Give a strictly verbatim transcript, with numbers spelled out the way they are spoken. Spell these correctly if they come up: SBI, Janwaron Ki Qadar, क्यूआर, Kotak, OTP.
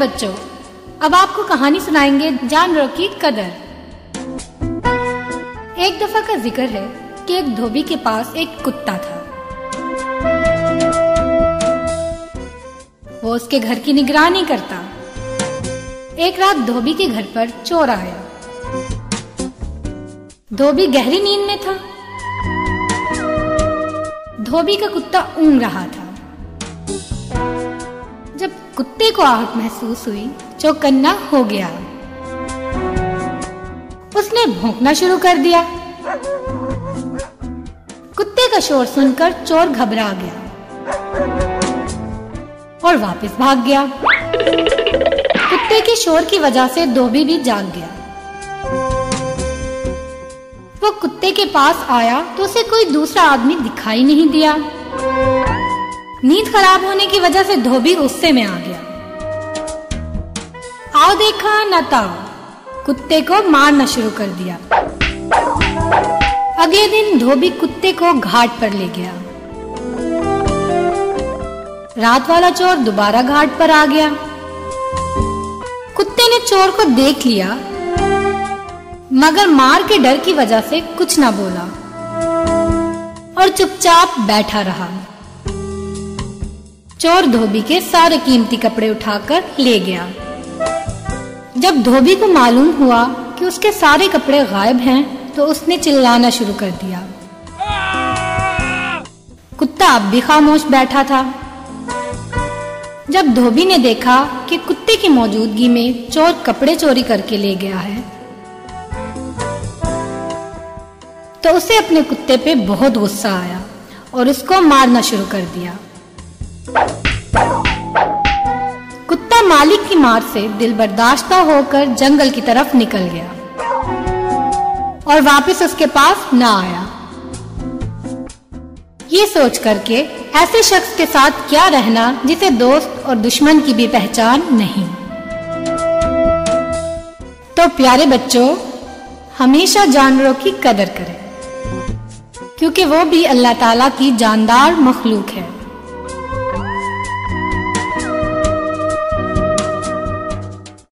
बच्चों, अब आपको कहानी सुनाएंगे जानवरों की कदर। एक दफा का जिक्र है कि एक धोबी के पास एक कुत्ता था। वो उसके घर की निगरानी करता। एक रात धोबी के घर पर चोर आया। धोबी गहरी नींद में था। धोबी का कुत्ता ऊँग रहा था। जब कुत्ते को आहट महसूस हुई, चौकन्ना हो गया। उसने भौंकना शुरू कर दिया। कुत्ते का शोर सुनकर चोर घबरा गया और वापस भाग गया। कुत्ते के शोर की वजह से धोबी भी जाग गया। वो कुत्ते के पास आया तो उसे कोई दूसरा आदमी दिखाई नहीं दिया। नींद खराब होने की वजह से धोबी गुस्से में आ गया। आओ देखा न ताओ, कुत्ते को मारना शुरू कर दिया। अगले दिन धोबी कुत्ते को घाट पर ले गया। रात वाला चोर दोबारा घाट पर आ गया। कुत्ते ने चोर को देख लिया, मगर मार के डर की वजह से कुछ ना बोला और चुपचाप बैठा रहा। चोर धोबी के सारे कीमती कपड़े उठाकर ले गया। जब धोबी को मालूम हुआ कि उसके सारे कपड़े गायब हैं, तो उसने चिल्लाना शुरू कर दिया। कुत्ता अब भी खामोश बैठा था। जब धोबी ने देखा कि कुत्ते की मौजूदगी में चोर कपड़े चोरी करके ले गया है, तो उसे अपने कुत्ते पे बहुत गुस्सा आया और उसको मारना शुरू कर दिया। कुत्ता मालिक की मार से दिल बर्दाश्ता होकर जंगल की तरफ निकल गया और वापस उसके पास ना आया। ये सोच करके ऐसे शख्स के साथ क्या रहना जिसे दोस्त और दुश्मन की भी पहचान नहीं। तो प्यारे बच्चों, हमेशा जानवरों की कदर करें, क्योंकि वो भी अल्लाह ताला की जानदार मखलूक है।